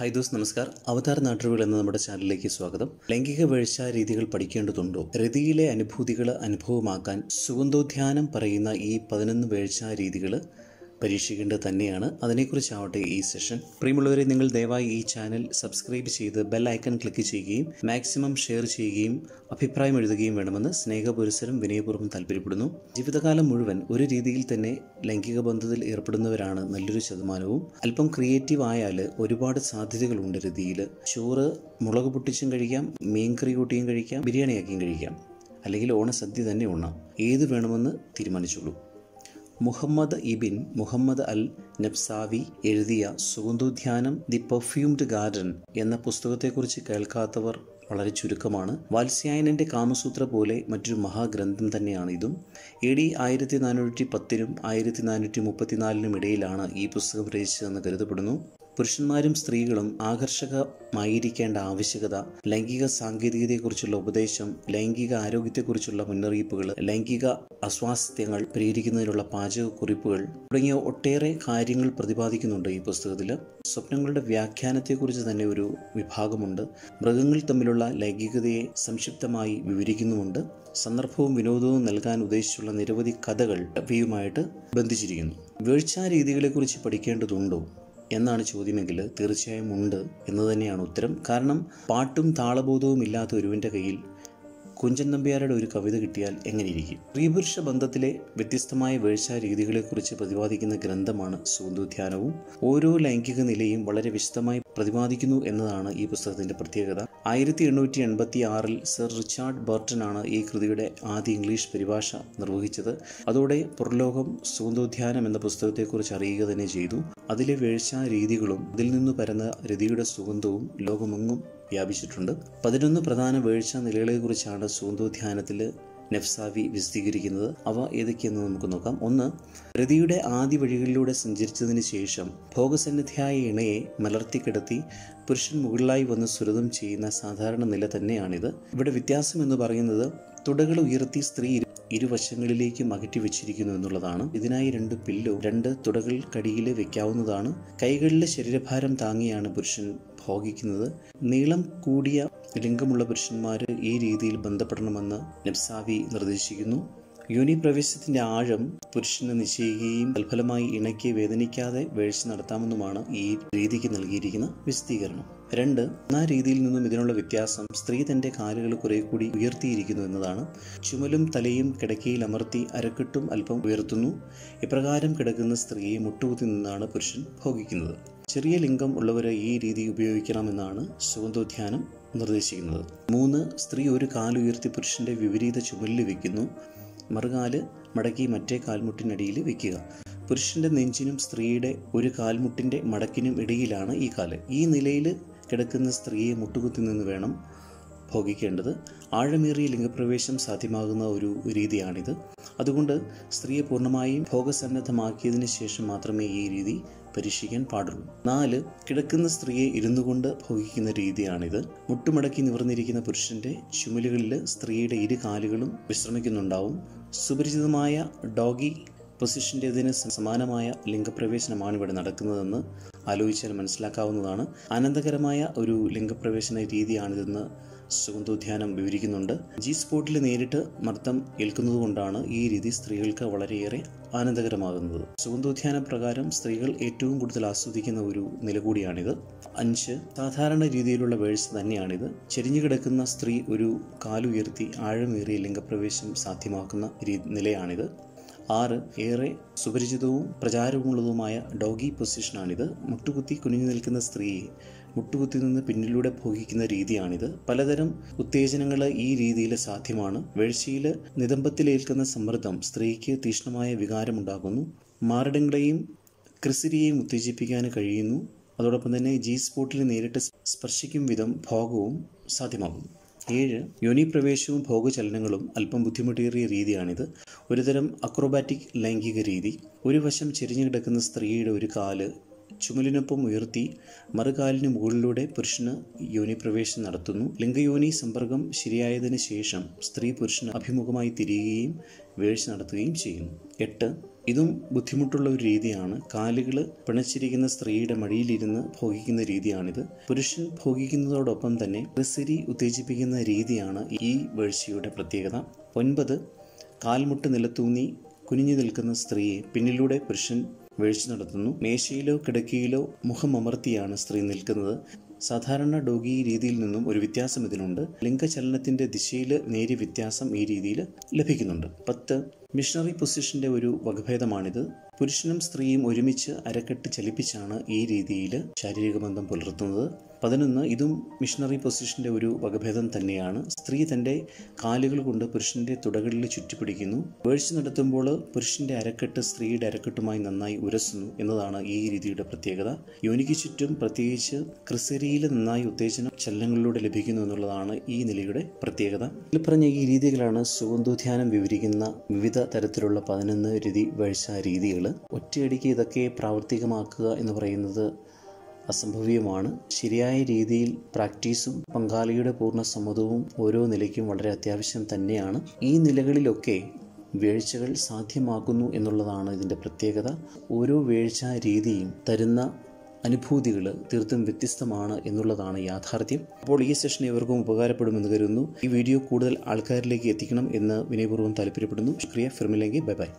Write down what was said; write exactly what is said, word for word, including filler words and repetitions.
हाय दोस्त नमस्कार अवतार नाट्यवेल നമ്മുടെ ചാനലിലേക്ക് സ്വാഗതം ലൈംഗിക വേഴ്ചാ രീതികൾ പഠിക്കേണ്ടതുണ്ടോ രതിയിലെ അനുഭൂതികളെ അനുഭവമാക്കാൻ സുഗന്ധോദ്യാനം പറയുന്ന ഈ പതിനൊന്ന് വേഴ്ചാ രീതികൾ പരീക്ഷിക്കേണ്ടത് തന്നെയാണ് അതിനെക്കുറിച്ച് ആവട്ടെ ഈ സെഷൻ പ്രിയമുള്ളവരെ നിങ്ങൾ ദയവായി ഈ ചാനൽ സബ്സ്ക്രൈബ് ചെയ്ത് ബെൽ ഐക്കൺ ക്ലിക്ക് ചെയ്യുകയും മാക്സിമം ഷെയർ ചെയ്യുകയും അഭിപ്രായം എഴുതുകയും വേണമെന്ന് സ്നേഹപുരസരം വിനയപൂർവ്വം താൽപര്യപ്പെടുന്നു ജീവിതകാലം മുഴുവൻ ഒരു രീതിയിൽ തന്നെ ലൈംഗിക ബന്ധത്തിൽ ഏർപ്പെടുന്നവരാണ് നല്ലൊരു ശതമാനവും അല്പം ക്രിയേറ്റീവ് ആയാൽ ഒരുപാട് സാധ്യതകൾ ഉണ്ട് രീതിയിൽ ചോറ് മുളക് പൊട്ടിച്ചും കഴിക്കാം മീൻ കറി കൂട്ടിയും കഴിക്കാം ബിരിയാണിയാക്കിയും കഴിക്കാം അല്ലെങ്കിൽ ഓണസദ്യ തന്നെ ഉണ്ണാം ഏത് വേണമെന്ന് തീരുമാനിച്ചോളൂ മുഹമ്മദ് ഇബിൻ മുഹമ്മദ് അൽ നഫ്സാവി എഴുതിയ സുഗന്ധോദ്യാനം ദി പെർഫ്യൂംഡ് ഗാർഡൻ എന്ന പുസ്തകത്തെക്കുറിച്ച് കേൾക്കാത്തവർ വളരെ ചുരുക്കമാണ് വാത്സ്യായനൻ്റെ കാമസൂത്ര പോലെ മറ്റൊരു മഹാഗ്രന്ഥം തന്നെയാണ് ഇതും എ ഡി ആയിരത്തി നാനൂറ്റി പത്തിനും ആയിരത്തി നാനൂറ്റി മുപ്പത്തിനാലിനും ഇടയിലാണ് ഈ പുസ്തകം രചിച്ചതെന്ന് കരുതപ്പെടുന്നു പുരുഷന്മാരും സ്ത്രീകളും ആകർഷകമായിരിക്കേണ്ട ആവശ്യകത ലൈംഗിക സാങ്കേതികതയെക്കുറിച്ചുള്ള ഉപദേശം ലൈംഗിക ആരോഗ്യത്തെക്കുറിച്ചുള്ള മുന്നറിയിപ്പുകൾ ലൈംഗിക അസ്വാസ്ഥ്യങ്ങൾ പരിഹരിക്കുന്നതിനുള്ള പാചകക്കുറിപ്പുകൾ തുടങ്ങിയ ഒട്ടേറെ കാര്യങ്ങൾ പ്രതിപാദിക്കുന്നുണ്ട് ഈ പുസ്തകത്തിൽ സ്വപ്നങ്ങളുടെ വ്യാഖ്യാനത്തെക്കുറിച്ച് തന്നെ ഒരു വിഭാഗമുണ്ട് മൃഗങ്ങൾ തമ്മിലുള്ള ലൈംഗികതയെ സംക്ഷിപ്തമായി വിവരിക്കുന്നുമുണ്ട് സന്ദർഭവും വിനോദവും നൽകാൻ ഉദ്ദേശിച്ചുള്ള നിരവധി കഥകൾ അവയുമായിട്ട് ബന്ധിച്ചിരിക്കുന്നു വീഴ്ചാ രീതികളെക്കുറിച്ച് പഠിക്കേണ്ടതുണ്ടോ എന്നാണ് ചോദ്യമെങ്കിൽ തീർച്ചയായും ഉണ്ട് എന്ന് തന്നെയാണ് ഉത്തരം കാരണം പാട്ടും താളബോധവും ഇല്ലാത്ത ഒരുവിൻ്റെ കയ്യിൽ കുഞ്ചൻ നമ്പ്യാരുടെ ഒരു കവിത കിട്ടിയാൽ എങ്ങനെയിരിക്കും സ്ത്രീപുരുഷ ബന്ധത്തിലെ വ്യത്യസ്തമായ വേഴ്ചാ രീതികളെക്കുറിച്ച് പ്രതിപാദിക്കുന്ന ഗ്രന്ഥമാണ് സുഗന്ധോദ്യാനവും ഓരോ ലൈംഗിക നിലയും വളരെ വിശദമായി പ്രതിപാദിക്കുന്നു എന്നതാണ് ഈ പുസ്തകത്തിൻ്റെ പ്രത്യേകത ആയിരത്തി എണ്ണൂറ്റി എൺപത്തി ആറിൽ സർ റിച്ചാർഡ് ബർട്ടൺ ആണ് ഈ കൃതിയുടെ ആദ്യ ഇംഗ്ലീഷ് പരിഭാഷ നിർവഹിച്ചത് അതോടെ പുറലോകം സുഗന്ധോദ്യാനം എന്ന പുസ്തകത്തെക്കുറിച്ച് അറിയുക തന്നെ ചെയ്തു അതിലെ വേഴ്ചാ രീതികളും അതിൽ നിന്നു പരന്ന രതിയുടെ സുഗന്ധവും ലോകമെങ്ങും വ്യാപിച്ചിട്ടുണ്ട് പതിനൊന്ന് പ്രധാന വേഴ്ചാ നിലകളെക്കുറിച്ചാണ് സുഗന്ധോദ്യാനത്തിൽ നഫ്സാവി വിശദീകരിക്കുന്നത് അവ ഏതൊക്കെയെന്ന് നമുക്ക് നോക്കാം ഒന്ന് രതിയുടെ ആദ്യ വഴികളിലൂടെ സഞ്ചരിച്ചതിന് ശേഷം ഭോഗസന്നിധിയായ ഇണയെ മലർത്തിക്കിടത്തി പുരുഷൻ മുകളിലായി വന്ന് സുരതം ചെയ്യുന്ന സാധാരണ നില തന്നെയാണിത് ഇവിടെ വ്യത്യാസം എന്ന് പറയുന്നത് തുടകൾ ഉയർത്തി സ്ത്രീ ഇരുവശങ്ങളിലേക്കും അകറ്റി വെച്ചിരിക്കുന്നു എന്നുള്ളതാണ് ഇതിനായി രണ്ട് പില്ലോ രണ്ട് തുടകൾക്കടിയിൽ വെക്കാവുന്നതാണ് കൈകളിലെ ശരീരഭാരം താങ്ങിയാണ് പുരുഷൻ ഭോഗിക്കുന്നത് നീളം കൂടിയ ലിംഗമുള്ള പുരുഷന്മാർ ഈ രീതിയിൽ ബന്ധപ്പെടണമെന്ന് നഫ്സാവി നിർദ്ദേശിക്കുന്നു യോനി പ്രവേശത്തിന്റെ ആഴം പുരുഷന് നിശ്ചയിക്കുകയും തൽഫലമായി ഇണയ്ക്ക് വേദനിക്കാതെ വീഴ്ച നടത്താമെന്നുമാണ് ഈ രീതിക്ക് നൽകിയിരിക്കുന്ന വിശദീകരണം രണ്ട് ആ രീതിയിൽ നിന്നും ഇതിനുള്ള വ്യത്യാസം സ്ത്രീ തൻ്റെ കാലുകൾ കുറെ കൂടി ഉയർത്തിയിരിക്കുന്നു എന്നതാണ് ചുമലും തലയും കിടക്കയിൽ അമർത്തി അരക്കെട്ടും അല്പം ഉയർത്തുന്നു ഇപ്രകാരം കിടക്കുന്ന സ്ത്രീയെ മുട്ടുകുത്തി നിന്നാണ് പുരുഷൻ ഭോഗിക്കുന്നത് ചെറിയ ലിംഗം ഉള്ളവരെ ഈ രീതി ഉപയോഗിക്കണമെന്നാണ് സുഗന്ധോദ്യാനം നിർദ്ദേശിക്കുന്നത് മൂന്ന് സ്ത്രീ ഒരു കാലുയർത്തി പുരുഷന്റെ വിപരീത ചുമലിൽ വയ്ക്കുന്നു മറുകാല് മടക്കി മറ്റേ കാൽമുട്ടിനടിയിൽ വെക്കുക പുരുഷന്റെ നെഞ്ചിനും സ്ത്രീയുടെ ഒരു കാൽമുട്ടിൻ്റെ മടക്കിനും ഇടയിലാണ് ഈ കാല് ഈ നിലയിൽ കിടക്കുന്ന സ്ത്രീയെ മുട്ടുകുത്തി നിന്ന് വേണം ഭോഗിക്കേണ്ടത് ആഴമേറിയ ലിംഗപ്രവേശം സാധ്യമാകുന്ന ഒരു രീതിയാണിത് അതുകൊണ്ട് സ്ത്രീയെ പൂർണ്ണമായും ഭോഗസന്നദ്ധമാക്കിയതിന് ശേഷം മാത്രമേ ഈ രീതി പരീക്ഷിക്കാൻ പാടുള്ളൂ നാല് കിടക്കുന്ന സ്ത്രീയെ ഇരുന്നു കൊണ്ട് ഭോഗിക്കുന്ന രീതിയാണിത് മുട്ടുമടക്കി നിവർന്നിരിക്കുന്ന പുരുഷന്റെ ചുമലുകളിൽ സ്ത്രീയുടെ ഇരു കാലുകളും വിശ്രമിക്കുന്നുണ്ടാവും സുപരിചിതമായ ഡോഗി പൊസിഷൻ്റെതിന് സമാനമായ ലിംഗപ്രവേശനമാണ് ഇവിടെ നടക്കുന്നതെന്ന് ആലോചിച്ചാൽ മനസ്സിലാക്കാവുന്നതാണ് ആനന്ദകരമായ ഒരു ലിംഗപ്രവേശന രീതിയാണിതെന്ന് സുഗന്ധോദ്യാനം വിവരിക്കുന്നുണ്ട് ജി സ്പോട്ടിൽ നേരിട്ട് മർദ്ദം ഏൽക്കുന്നത് കൊണ്ടാണ് ഈ രീതി സ്ത്രീകൾക്ക് വളരെയേറെ ആനന്ദകരമാകുന്നത് സുഗന്ധോദ്യാന പ്രകാരം സ്ത്രീകൾ ഏറ്റവും കൂടുതൽ ആസ്വദിക്കുന്ന ഒരു നില കൂടിയാണിത് അഞ്ച് സാധാരണ രീതിയിലുള്ള വേഴ്ച തന്നെയാണിത് ചെരിഞ്ഞു കിടക്കുന്ന സ്ത്രീ ഒരു കാലുയർത്തി ആഴമേറിയ ലിംഗപ്രവേശം സാധ്യമാക്കുന്ന നിലയാണിത് ആറ് ഏറെ സുപരിചിതവും പ്രചാരവുമുള്ളതുമായ ഡോഗി പൊസിഷനാണിത് മുട്ടുകുത്തി കുനിഞ്ഞു നിൽക്കുന്ന സ്ത്രീയെ മുട്ടുകുത്തി നിന്ന് പിന്നിലൂടെ ഭോഗിക്കുന്ന രീതിയാണിത് പലതരം ഉത്തേജനങ്ങൾ ഈ രീതിയിൽ സാധ്യമാണ് വീഴ്ചയിൽ നിതംബത്തിലേൽക്കുന്ന സമ്മർദ്ദം സ്ത്രീക്ക് തീക്ഷ്ണമായ വികാരമുണ്ടാക്കുന്നു മാറിടങ്ങളെയും ക്രിസിരിയെയും ഉത്തേജിപ്പിക്കാൻ കഴിയുന്നു അതോടൊപ്പം തന്നെ ജി സ്പോട്ടിൽ നേരിട്ട് സ്പർശിക്കും വിധം ഭോഗവും സാധ്യമാകുന്നു ഏഴ് യോനി പ്രവേശവും ഭോഗചലനങ്ങളും അല്പം ബുദ്ധിമുട്ടേറിയ രീതിയാണിത് ഒരുതരം അക്രോബാറ്റിക് ലൈംഗിക രീതി ഒരു വശം ചെരിഞ്ഞു കിടക്കുന്ന സ്ത്രീയുടെ ഒരു കാല് ചുമലിനൊപ്പം ഉയർത്തി മറുകാലിന് മുകളിലൂടെ പുരുഷന് യോനി പ്രവേശനം നടത്തുന്നു ലിംഗയോനി സമ്പർക്കം ശരിയായതിനു ശേഷം സ്ത്രീ പുരുഷന് അഭിമുഖമായി തിരിയുകയും വീഴ്ച നടത്തുകയും ചെയ്യുന്നു എട്ട് ഇതും ബുദ്ധിമുട്ടുള്ള ഒരു രീതിയാണ്. കാലുകൾ പിണച്ചിരിക്കുന്ന സ്ത്രീയുടെ മടിയിലിരുന്ന് ഭോഗിക്കുന്ന രീതിയാണിത്. പുരുഷൻ ഭോഗിക്കുന്നതോടൊപ്പം തന്നെ റിസരി ഉത്തേജിപ്പിക്കുന്ന രീതിയാണ് ഈ വീഴ്ചയുടെ പ്രത്യേകത. ഒൻപത്, കാൽമുട്ട് നിലത്തൂന്നി കുനിഞ്ഞു നിൽക്കുന്ന സ്ത്രീയെ പിന്നിലൂടെ പുരുഷൻ വീഴ്ച നടത്തുന്നു. മേശയിലോ കിടക്കയിലോ മുഖമമർത്തിയാണ് സ്ത്രീ നിൽക്കുന്നത്. സാധാരണ ഡോഗി രീതിയിൽ നിന്നും ഒരു വ്യത്യാസം ഇതിനുണ്ട്. ലിംഗചലനത്തിൻ്റെ ദിശയിൽ നേരിയ വ്യത്യാസം ഈ രീതിയിൽ ലഭിക്കുന്നുണ്ട്. പത്ത്, മിഷണറി പൊസിഷൻ്റെ ഒരു വകഭേദമാണിത്. പുരുഷനും സ്ത്രീയും ഒരുമിച്ച് അരക്കെട്ട് ചലിപ്പിച്ചാണ് ഈ രീതിയിൽ ശാരീരിക ബന്ധം പുലർത്തുന്നത്. പതിനൊന്ന്, ഇതും മിഷണറി പൊസിഷൻ്റെ ഒരു വകഭേദം തന്നെയാണ്. സ്ത്രീ തൻ്റെ കാലുകൾ കൊണ്ട് പുരുഷൻ്റെ തുടകളിൽ ചുറ്റിപ്പിടിക്കുന്നു. വീഴ്ച നടത്തുമ്പോൾ പുരുഷൻ്റെ അരക്കെട്ട് സ്ത്രീയുടെ അരക്കെട്ടുമായി നന്നായി ഉരസുന്നു എന്നതാണ് ഈ രീതിയുടെ പ്രത്യേകത. യോനിക്ക് ചുറ്റും പ്രത്യേകിച്ച് ക്രിസരിയിൽ നന്നായി ഉത്തേജനം ചലനങ്ങളിലൂടെ ലഭിക്കുന്നു എന്നുള്ളതാണ് ഈ നിലയുടെ പ്രത്യേകത. ഇതിൽ പറഞ്ഞ ഈ രീതികളാണ് സുഗന്ധോദ്യാനം വിവരിക്കുന്ന വിവിധ തരത്തിലുള്ള പതിനൊന്ന് രീതി വീഴ്ച രീതികൾ. ഒറ്റയടിക്ക് ഇതൊക്കെ പ്രാവർത്തികമാക്കുക എന്ന് പറയുന്നത് അസംഭവ്യമാണ്. ശരിയായ രീതിയിൽ പ്രാക്ടീസും പങ്കാളിയുടെ പൂർണ്ണ സമ്മതവും ഓരോ നിലയ്ക്കും വളരെ അത്യാവശ്യം തന്നെയാണ്. ഈ നിലകളിലൊക്കെ വീഴ്ചകൾ സാധ്യമാക്കുന്നു എന്നുള്ളതാണ് ഇതിൻ്റെ പ്രത്യേകത. ഓരോ വീഴ്ചാ രീതിയും തരുന്ന അനുഭൂതികൾ തീർത്തും വ്യത്യസ്തമാണ് എന്നുള്ളതാണ് യാഥാർത്ഥ്യം. അപ്പോൾ ഈ സെഷൻ ഇവർക്കും ഉപകാരപ്പെടുമെന്ന് കരുതുന്നു. ഈ വീഡിയോ കൂടുതൽ ആൾക്കാരിലേക്ക് എത്തിക്കണം എന്ന് വിനയപൂർവ്വം താല്പര്യപ്പെടുന്നു. ശുക്രിയ ഫിർമിലെങ്കിൽ ബൈ ബൈ.